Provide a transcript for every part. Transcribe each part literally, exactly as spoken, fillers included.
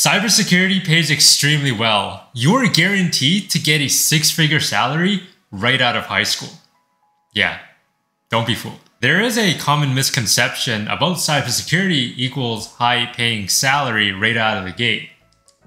Cybersecurity pays extremely well. You're guaranteed to get a six-figure salary right out of high school. Yeah, don't be fooled. There is a common misconception about cybersecurity equals high-paying salary right out of the gate.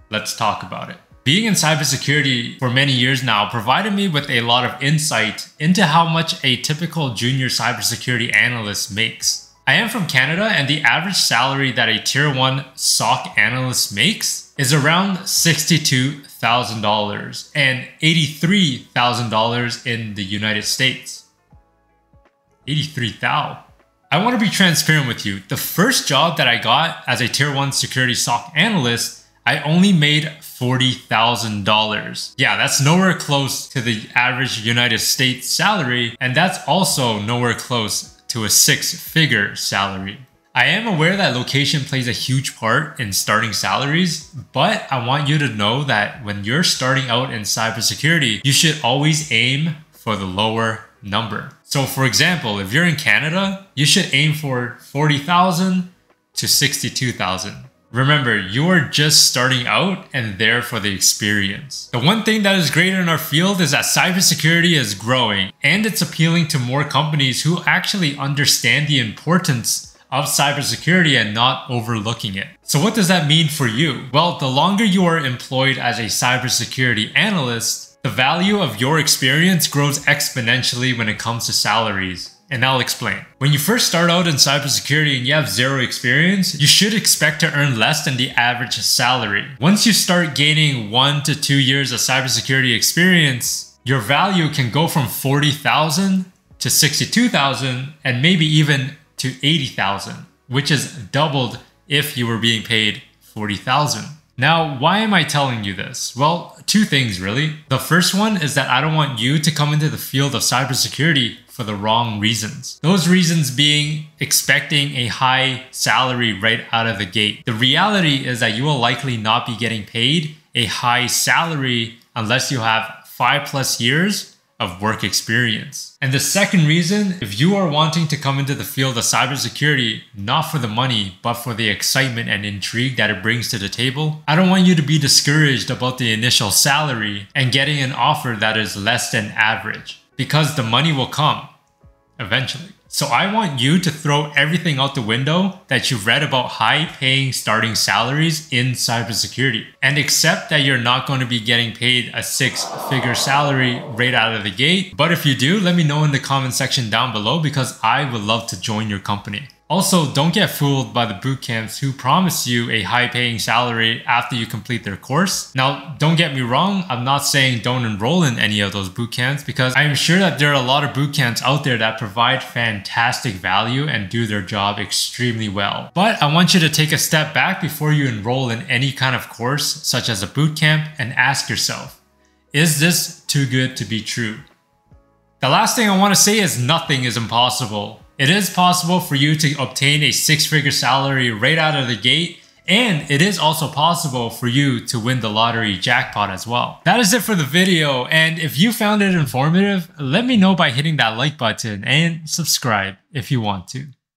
Let's talk about it. Being in cybersecurity for many years now provided me with a lot of insight into how much a typical junior cybersecurity analyst makes. I am from Canada, and the average salary that a tier one S O C analyst makes is around sixty-two thousand dollars and eighty-three thousand dollars in the United States. eighty-three thousand. I want to be transparent with you. The first job that I got as a tier one security S O C analyst, I only made forty thousand dollars. Yeah, that's nowhere close to the average United States salary, and that's also nowhere close to a six-figure salary. I am aware that location plays a huge part in starting salaries, but I want you to know that when you're starting out in cybersecurity, you should always aim for the lower number. So for example, if you're in Canada, you should aim for forty thousand to sixty-two thousand. Remember, you are just starting out and there for the experience. The one thing that is great in our field is that cybersecurity is growing, and it's appealing to more companies who actually understand the importance of cybersecurity and not overlooking it. So what does that mean for you? Well, the longer you are employed as a cybersecurity analyst, the value of your experience grows exponentially when it comes to salaries, and I'll explain. When you first start out in cybersecurity and you have zero experience, you should expect to earn less than the average salary. Once you start gaining one to two years of cybersecurity experience, your value can go from forty thousand dollars to sixty-two thousand dollars and maybe even to eighty thousand dollars, which is doubled if you were being paid forty thousand dollars. Now, why am I telling you this? Well, two things really. The first one is that I don't want you to come into the field of cybersecurity for the wrong reasons. Those reasons being expecting a high salary right out of the gate. The reality is that you will likely not be getting paid a high salary unless you have five plus years of work experience. And the second reason, if you are wanting to come into the field of cybersecurity, not for the money, but for the excitement and intrigue that it brings to the table, I don't want you to be discouraged about the initial salary and getting an offer that is less than average, because the money will come eventually. So I want you to throw everything out the window that you've read about high-paying starting salaries in cybersecurity and accept that you're not going to be getting paid a six-figure salary right out of the gate. But if you do, let me know in the comment section down below, because I would love to join your company. Also, don't get fooled by the boot camps who promise you a high-paying salary after you complete their course. Now, don't get me wrong, I'm not saying don't enroll in any of those boot camps, because I am sure that there are a lot of boot camps out there that provide fantastic value and do their job extremely well. But I want you to take a step back before you enroll in any kind of course, such as a boot camp, and ask yourself, is this too good to be true? The last thing I want to say is nothing is impossible. It is possible for you to obtain a six-figure salary right out of the gate, and it is also possible for you to win the lottery jackpot as well. That is it for the video, and if you found it informative, let me know by hitting that like button and subscribe if you want to.